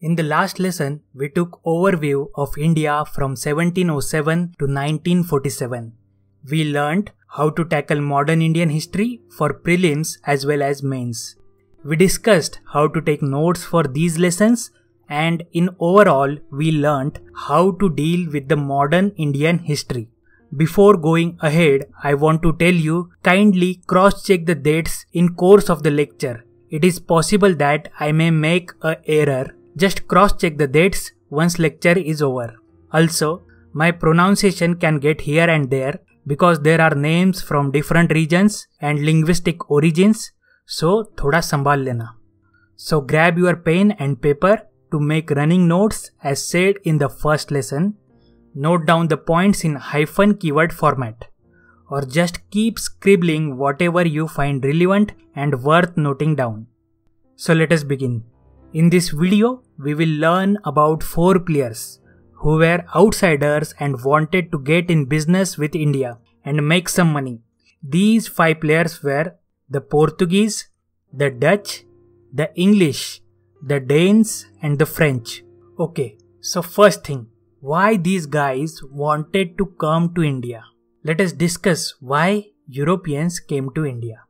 In the last lesson, we took overview of India from 1707 to 1947. We learnt how to tackle modern Indian history for prelims as well as mains. We discussed how to take notes for these lessons, and in overall, we learnt how to deal with the modern Indian history. Before going ahead, I want to tell you, kindly cross-check the dates in course of the lecture. It is possible that I may make an error. Just cross-check the dates once lecture is over. Also, my pronunciation can get here and there because there are names from different regions and linguistic origins, so thoda sambhal lena. So grab your pen and paper to make running notes as said in the first lesson. Note down the points in hyphen keyword format, or just keep scribbling whatever you find relevant and worth noting down. So let us begin. In this video, we will learn about four players who were outsiders and wanted to get in business with India and make some money. These five players were the Portuguese, the Dutch, the English, the Danes and the French. Okay, so first thing, why these guys wanted to come to India? Let us discuss why Europeans came to India.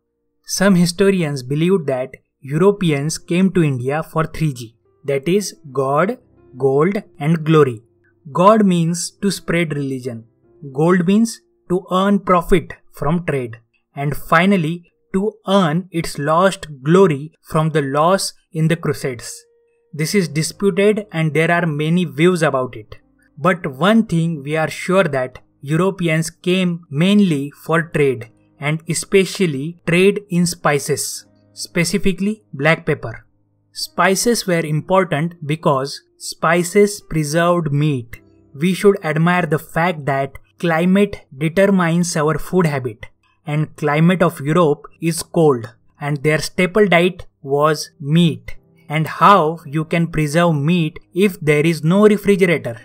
Some historians believe that Europeans came to India for 3G, that is God, gold and glory. God means to spread religion, gold means to earn profit from trade, and finally to earn its lost glory from the loss in the Crusades. This is disputed and there are many views about it. But one thing we are sure that Europeans came mainly for trade, and especially trade in spices, specifically black pepper. Spices were important because spices preserved meat. We should admire the fact that climate determines our food habit, and climate of Europe is cold and their staple diet was meat. And how you can preserve meat if there is no refrigerator?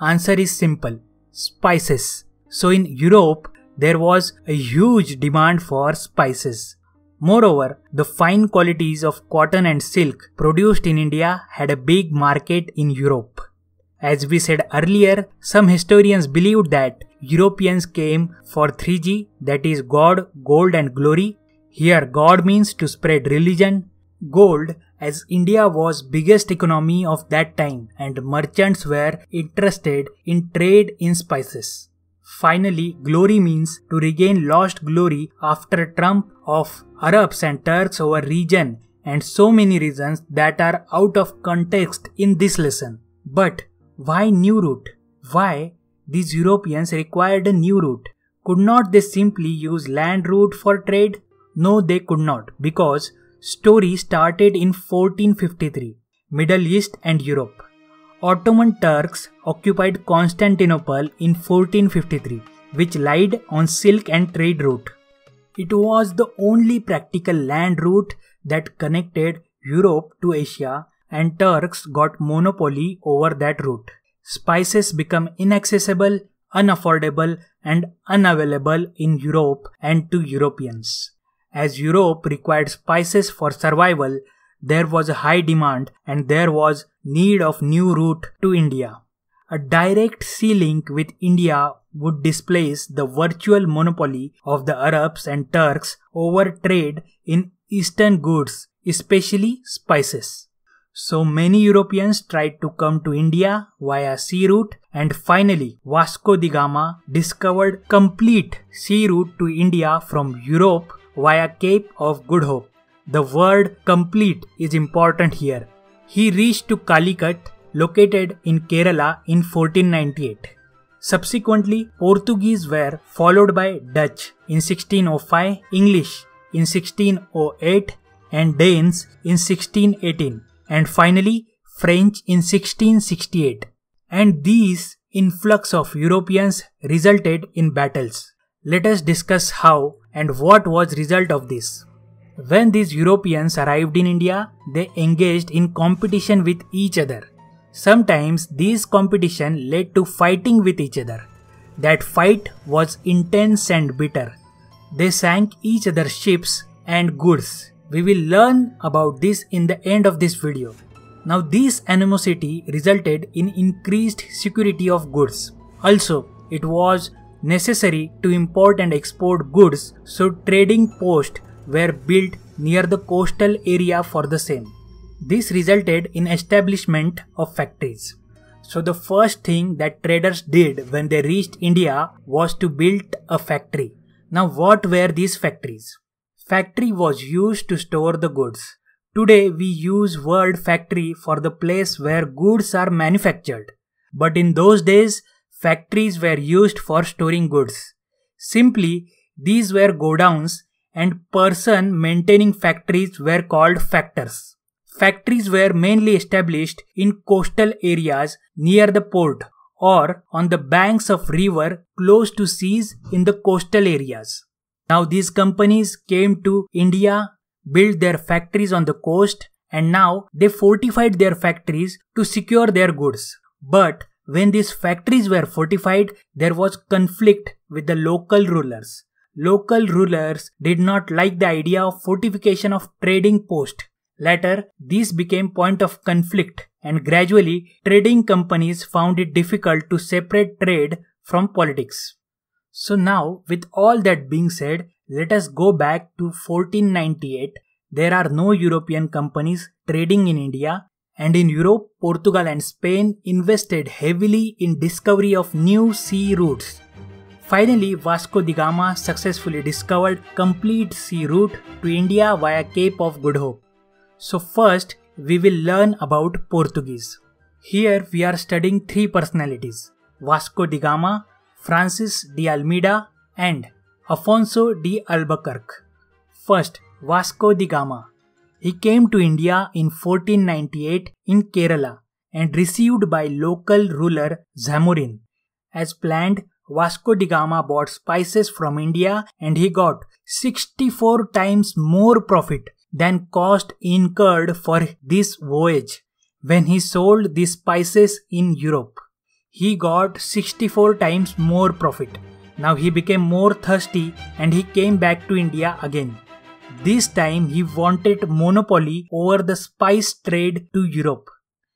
Answer is simple, spices. So in Europe, there was a huge demand for spices. Moreover, the fine qualities of cotton and silk produced in India had a big market in Europe. As we said earlier, some historians believed that Europeans came for 3G, that is God, gold and glory. Here God means to spread religion, gold as India was biggest economy of that time and merchants were interested in trade in spices. Finally, glory means to regain lost glory after a trump of Arabs and Turks over region, and so many reasons that are out of context in this lesson. But why new route? Why these Europeans required a new route? Could not they simply use land route for trade? No, they could not, because story started in 1453, Middle East and Europe. Ottoman Turks occupied Constantinople in 1453, which lied on silk and trade route. It was the only practical land route that connected Europe to Asia, and Turks got monopoly over that route. Spices became inaccessible, unaffordable and unavailable in Europe and to Europeans. As Europe required spices for survival, there was a high demand and there was need of new route to India. A direct sea link with India would displace the virtual monopoly of the Arabs and Turks over trade in Eastern goods, especially spices. So many Europeans tried to come to India via sea route, and finally Vasco da Gama discovered complete sea route to India from Europe via Cape of Good Hope. The word complete is important here. He reached to Calicut, located in Kerala, in 1498. Subsequently, Portuguese were followed by Dutch in 1605, English in 1608 and Danes in 1618, and finally French in 1668. And these influx of Europeans resulted in battles. Let us discuss how and what was the result of this. When these Europeans arrived in India, they engaged in competition with each other. Sometimes this competition led to fighting with each other. That fight was intense and bitter. They sank each other's ships and goods. We will learn about this in the end of this video. Now this animosity resulted in increased security of goods. Also, it was necessary to import and export goods, so trading posts were built near the coastal area for the same. This resulted in establishment of factories. So the first thing that traders did when they reached India was to build a factory. Now what were these factories? Factory was used to store the goods. Today we use word factory for the place where goods are manufactured. But in those days, factories were used for storing goods. Simply, these were godowns and person maintaining factories were called factors. Factories were mainly established in coastal areas near the port or on the banks of river close to seas in the coastal areas. Now these companies came to India, built their factories on the coast, and now they fortified their factories to secure their goods. But when these factories were fortified, there was conflict with the local rulers. Local rulers did not like the idea of fortification of trading posts. Later, these became point of conflict, and gradually trading companies found it difficult to separate trade from politics. So now, with all that being said, let us go back to 1498. There are no European companies trading in India, and in Europe, Portugal and Spain invested heavily in discovery of new sea routes. Finally, Vasco da Gama successfully discovered complete sea route to India via Cape of Good Hope. So first, we will learn about Portuguese. Here we are studying three personalities: Vasco da Gama, Francis de Almeida and Afonso de Albuquerque. First, Vasco da Gama. He came to India in 1498 in Kerala and received by local ruler Zamorin. As planned, Vasco da Gama bought spices from India and he got 64 times more profit than cost incurred for this voyage when he sold the spices in Europe. He got 64 times more profit. Now he became more thirsty and he came back to India again. This time he wanted monopoly over the spice trade to Europe.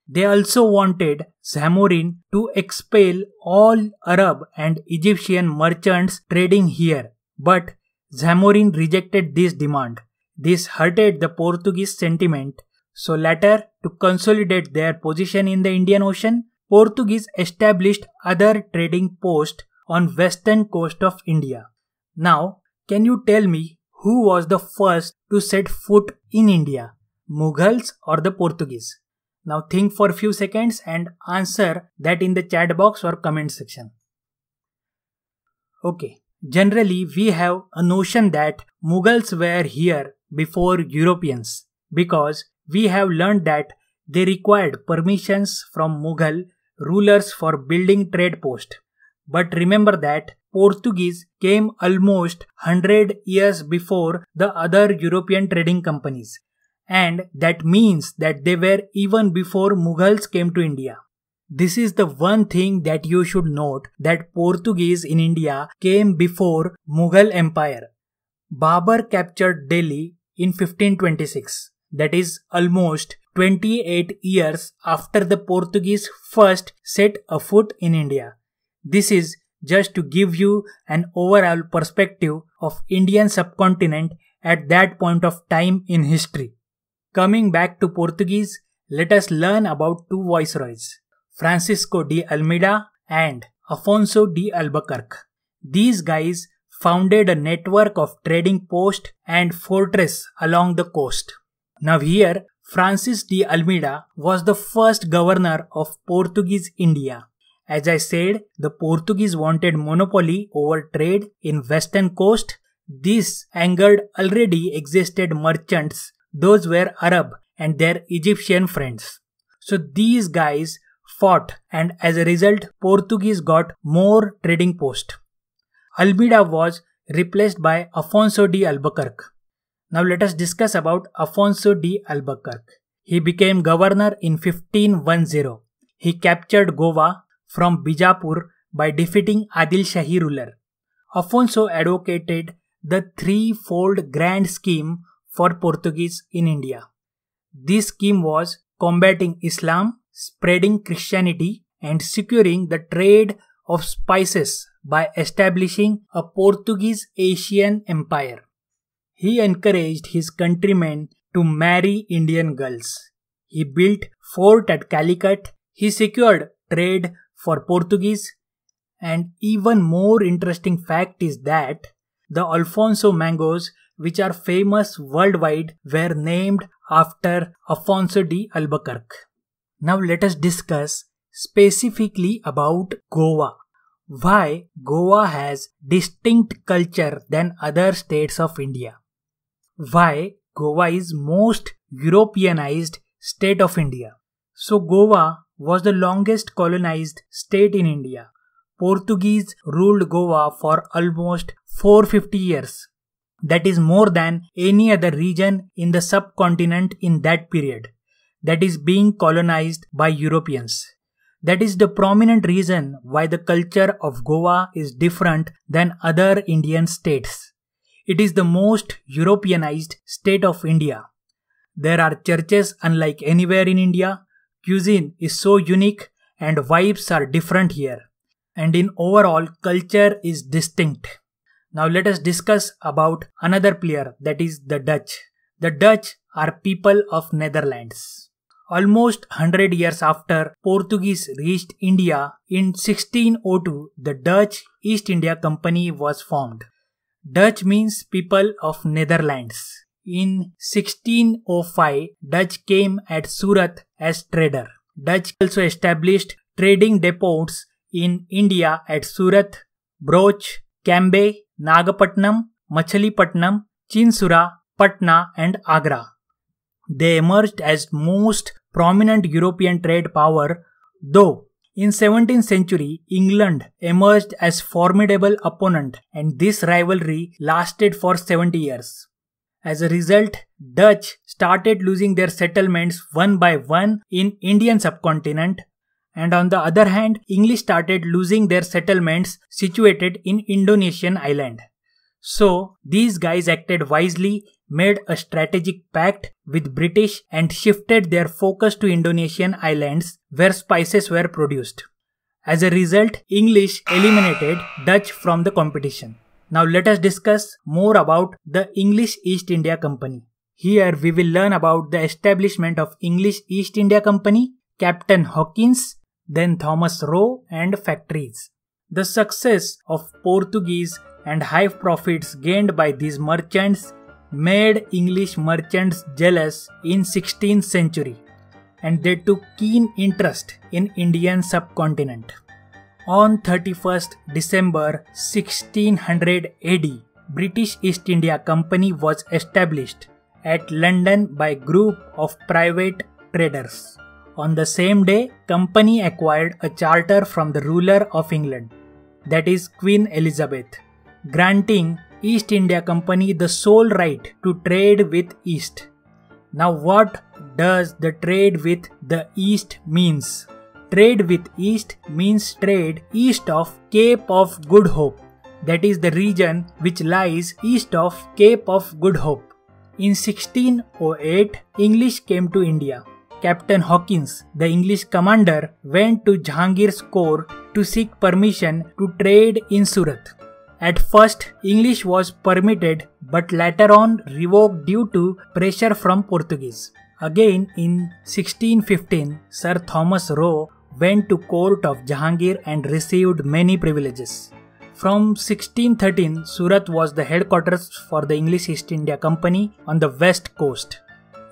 They also wanted Zamorin to expel all Arab and Egyptian merchants trading here. But Zamorin rejected this demand. This hurted the Portuguese sentiment, so later, to consolidate their position in the Indian Ocean, Portuguese established other trading posts on western coast of India. Now, can you tell me who was the first to set foot in India, Mughals or the Portuguese? Now think for few seconds and answer that in the chat box or comment section. Okay. Generally, we have a notion that Mughals were here before Europeans because we have learned that they required permissions from Mughal rulers for building trade posts. But remember that Portuguese came almost 100 years before the other European trading companies, and that means that they were even before Mughals came to India. This is the one thing that you should note, that Portuguese in India came before Mughal Empire. Babur captured Delhi in 1526, that is almost 28 years after the Portuguese first set a foot in India. This is just to give you an overall perspective of Indian subcontinent at that point of time in history. Coming back to Portuguese, let us learn about two viceroys, Francisco de Almeida and Afonso de Albuquerque. These guys founded a network of trading posts and fortresses along the coast. Now here, Francis de Almeida was the first governor of Portuguese India. As I said, the Portuguese wanted monopoly over trade in western coast. This angered already existed merchants. Those were Arab and their Egyptian friends. So these guys fought, and as a result, Portuguese got more trading posts. Almeida was replaced by Afonso de Albuquerque. Now let us discuss about Afonso de Albuquerque. He became governor in 1510. He captured Goa from Bijapur by defeating Adil Shahi ruler. Afonso advocated the threefold grand scheme for Portuguese in India. This scheme was combating Islam, spreading Christianity, and securing the trade of spices by establishing a Portuguese Asian empire. He encouraged his countrymen to marry Indian girls. He built fort at Calicut. He secured trade for Portuguese. And even more interesting fact is that the Alfonso mangoes, which are famous worldwide, were named after Afonso de Albuquerque. Now let us discuss specifically about Goa. Why Goa has distinct culture than other states of India. Why Goa is most Europeanized state of India. So Goa was the longest colonized state in India. Portuguese ruled Goa for almost 450 years. That is more than any other region in the subcontinent in that period that is being colonized by Europeans. That is the prominent reason why the culture of Goa is different than other Indian states. It is the most Europeanized state of India. There are churches unlike anywhere in India. Cuisine is so unique and vibes are different here. And in overall, culture is distinct. Now let us discuss about another player, that is the Dutch. The Dutch are people of Netherlands. Almost 100 years after Portuguese reached India, in 1602, the Dutch East India Company was formed. Dutch means people of Netherlands. In 1605, Dutch came at Surat as trader. Dutch also established trading depots in India at Surat, Broach, Cambay, Nagapattinam, Machilipatnam, Chinsura, Patna and Agra. They emerged as most prominent European trade power, though in 17th century England emerged as formidable opponent and this rivalry lasted for 70 years. As a result, Dutch started losing their settlements one by one in Indian subcontinent, and on the other hand, English started losing their settlements situated in Indonesian island. So these guys acted wisely, made a strategic pact with British and shifted their focus to Indonesian islands where spices were produced. As a result, English eliminated Dutch from the competition. Now let us discuss more about the English East India Company. Here we will learn about the establishment of English East India Company, Captain Hawkins, then Thomas Roe and factories. The success of Portuguese and high profits gained by these merchants made English merchants jealous in 16th century and they took keen interest in Indian subcontinent. On 31st December 1600 AD, British East India Company was established at London by a group of private traders. On the same day, company acquired a charter from the ruler of England, that is Queen Elizabeth, granting East India Company the sole right to trade with East. Now what does the trade with the East means? Trade with East means trade east of Cape of Good Hope. That is the region which lies east of Cape of Good Hope. In 1608, English came to India. Captain Hawkins, the English commander, went to Jahangir's court to seek permission to trade in Surat. At first, English was permitted but later on revoked due to pressure from Portuguese. Again in 1615, Sir Thomas Roe went to court of Jahangir and received many privileges. From 1613, Surat was the headquarters for the English East India Company on the west coast.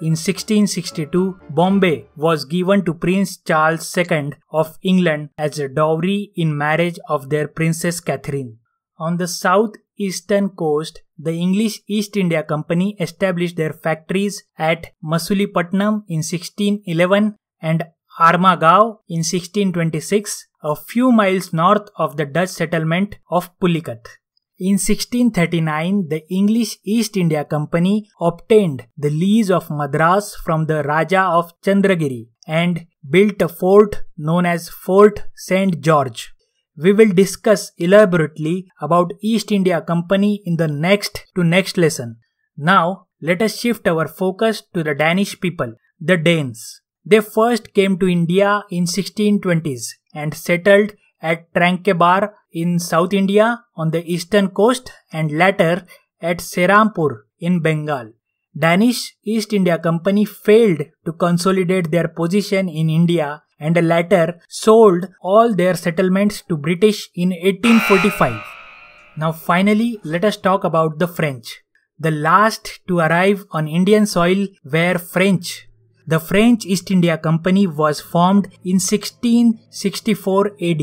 In 1662, Bombay was given to Prince Charles II of England as a dowry in marriage of their Princess Catherine. On the southeastern coast, the English East India Company established their factories at Machilipatnam in 1611 and Armagaon in 1626, a few miles north of the Dutch settlement of Pulikat. In 1639, the English East India Company obtained the lease of Madras from the Raja of Chandernagore and built a fort known as Fort St. George. We will discuss elaborately about East India Company in the next lesson. Now, let us shift our focus to the Danish people, the Danes. They first came to India in 1620s and settled at Trankebar in South India on the eastern coast and later at Serampore in Bengal. Danish East India Company failed to consolidate their position in India and later sold all their settlements to British in 1845. Now finally, let us talk about the French. The last to arrive on Indian soil were French. The French East India Company was formed in 1664 AD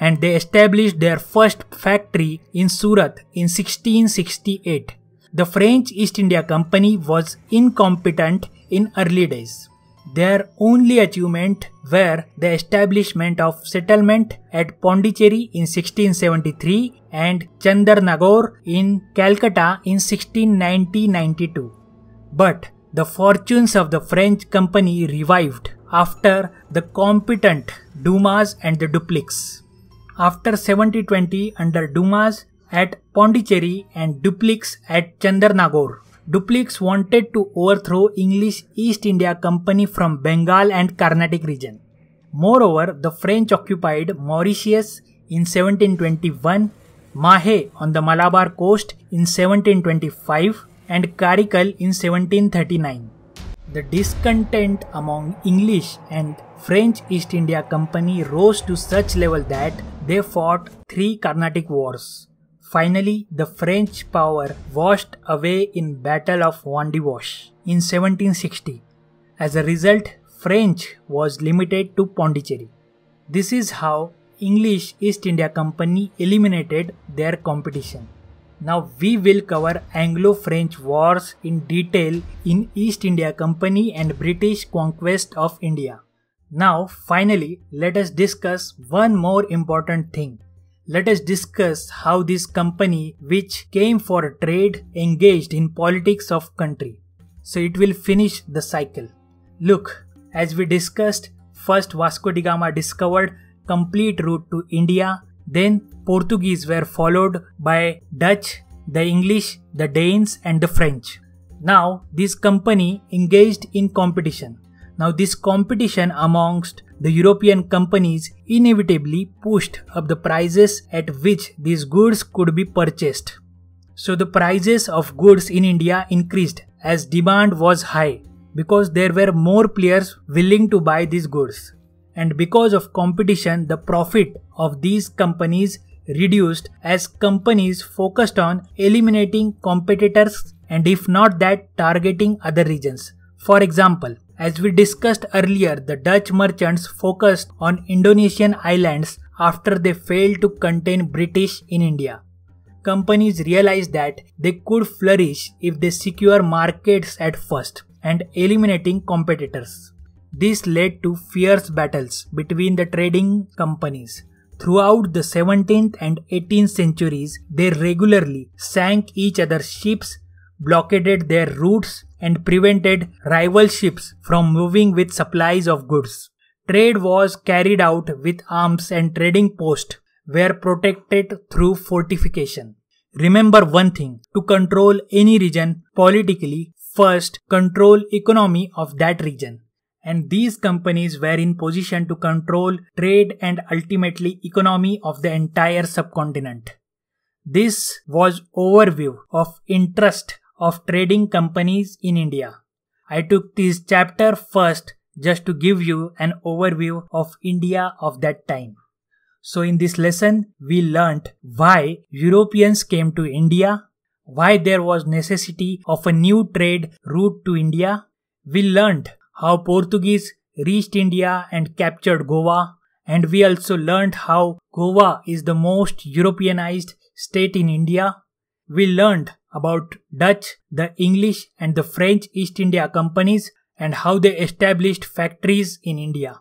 and they established their first factory in Surat in 1668. The French East India Company was incompetent in early days. Their only achievement were the establishment of settlement at Pondicherry in 1673 and Chandernagore in Calcutta in 1690-92. But the fortunes of the French company revived after the competent Dumas and the Dupleix. After 1720 under Dumas at Pondicherry and Dupleix at Chandernagore, Dupleix wanted to overthrow English East India Company from Bengal and Carnatic region. Moreover, the French occupied Mauritius in 1721, Mahé on the Malabar coast in 1725, and Karaikal in 1739. The discontent among English and French East India Company rose to such level that they fought 3 Carnatic wars. Finally, the French power washed away in Battle of Wandiwash in 1760. As a result, French was limited to Pondicherry. This is how English East India Company eliminated their competition. Now we will cover Anglo-French wars in detail in East India Company and British conquest of India. Now finally, let us discuss one more important thing. Let us discuss how this company which came for trade engaged in politics of country. So it will finish the cycle. Look, as we discussed, first Vasco da Gama discovered complete route to India. Then Portuguese were followed by Dutch, the English, the Danes and the French. Now this company engaged in competition. Now this competition amongst the European companies inevitably pushed up the prices at which these goods could be purchased. So the prices of goods in India increased as demand was high because there were more players willing to buy these goods. And because of competition, the profit of these companies reduced as companies focused on eliminating competitors and if not that, targeting other regions. For example, as we discussed earlier, the Dutch merchants focused on Indonesian islands after they failed to contain British in India. Companies realized that they could flourish if they secure markets at first and eliminating competitors. This led to fierce battles between the trading companies. Throughout the 17th and 18th centuries, they regularly sank each other's ships, blockaded their routes, and prevented rival ships from moving with supplies of goods. Trade was carried out with arms and trading posts were protected through fortification. Remember one thing, to control any region politically, first control economy of that region. And these companies were in position to control trade and ultimately economy of the entire subcontinent. This was overview of interest of trading companies in India. I took this chapter first just to give you an overview of India of that time. So in this lesson, we learnt why Europeans came to India, why there was necessity of a new trade route to India. We learnt how Portuguese reached India and captured Goa, and we also learned how Goa is the most Europeanized state in India. We learned about Dutch, the English and the French East India companies and how they established factories in India.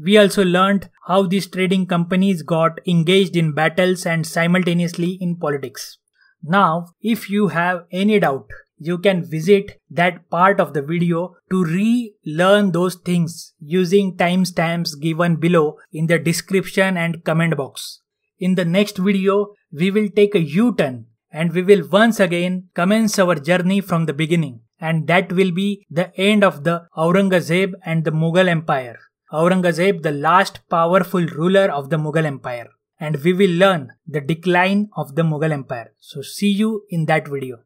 We also learned how these trading companies got engaged in battles and simultaneously in politics. Now, if you have any doubt, you can visit that part of the video to re-learn those things using timestamps given below in the description and comment box. In the next video, we will take a U-turn and we will once again commence our journey from the beginning and that will be the end of the Aurangzeb and the Mughal Empire. Aurangzeb, the last powerful ruler of the Mughal Empire. And we will learn the decline of the Mughal Empire. So see you in that video.